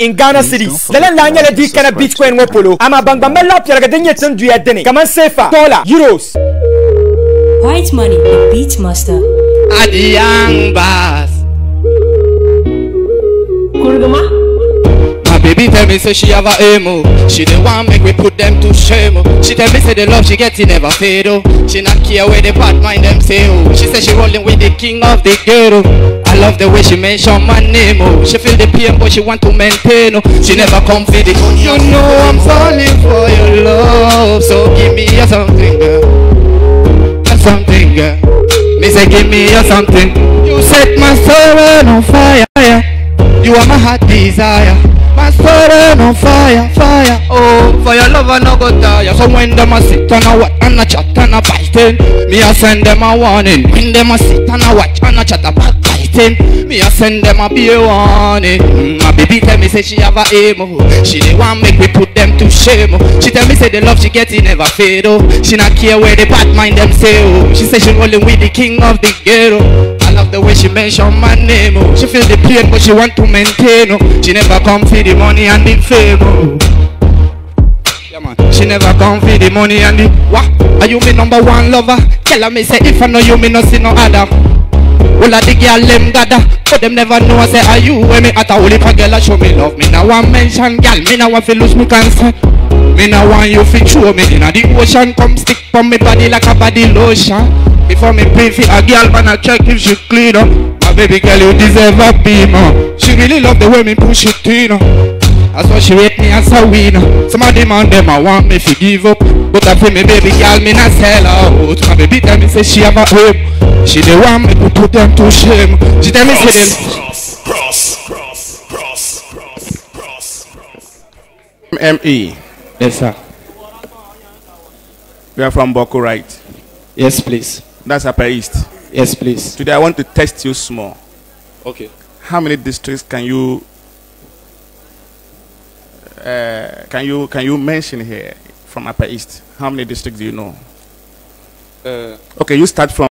in Ghana cities. Dela lanya le di kana Bitcoin wo polo. Ama bangba mela pya ga denye tun duya dene. Kaman sefa dollar, euros. White money, the beat master. Adiyang bas. Kurguma. My baby tell me say she have a emo. She the one make we put them to shame. She tell me say the love she get it never fade. She not care where the bad mind them say. She say she rolling with the king of the ghetto. I love the way she mention my name, oh. She feel the pain but she want to maintain, oh. She never come for the, you know I'm falling for your love. So give me your something, girl. Your something, girl. Me say give me your something. You set my soul on fire. You are my heart desire. My soul on fire, fire. Oh, for your love I no go tire. So when them a sit and a watch and a chat and a biting, me I send them a warning. When them a sit and a watch and a chat about me I send them a beer warning. My baby tell me say she have a emo. She the one make me put them to shame. She tell me say the love she get it never fade. She not care where the bad mind them say. She say she rolling with the king of the ghetto. I love the way she mention my name. She feel the pain but she want to maintain. She never come for the money and the fame. Yeah, man. She never come for the money and the what? Are you me number one lover? Tell her me say if I know you me no see no other. All of the girl them gather, but them never know I say are you when me at a holy for girl show me love. Me now want mention girl, me now want to lose me concern. Me now want you to throw me in the ocean, come stick on me body like a body lotion. Before me pray for a girl, man I check if she clean up. My baby girl you deserve a beam up. She really love the way me push it in up. That's why she rate me as a winner. Some of them on them I want me to give up, but I feel me baby girl me not sell out. My baby tell me say she have a hope. She the one me to put them to shame. She tell me say them cross. M.E. Yes sir. We are from Boko, right? Yes please. That's Upper East. Yes please. Today I want to test you small. Okay. How many districts can you mention here from Upper East? How many districts do you know? Okay, you start from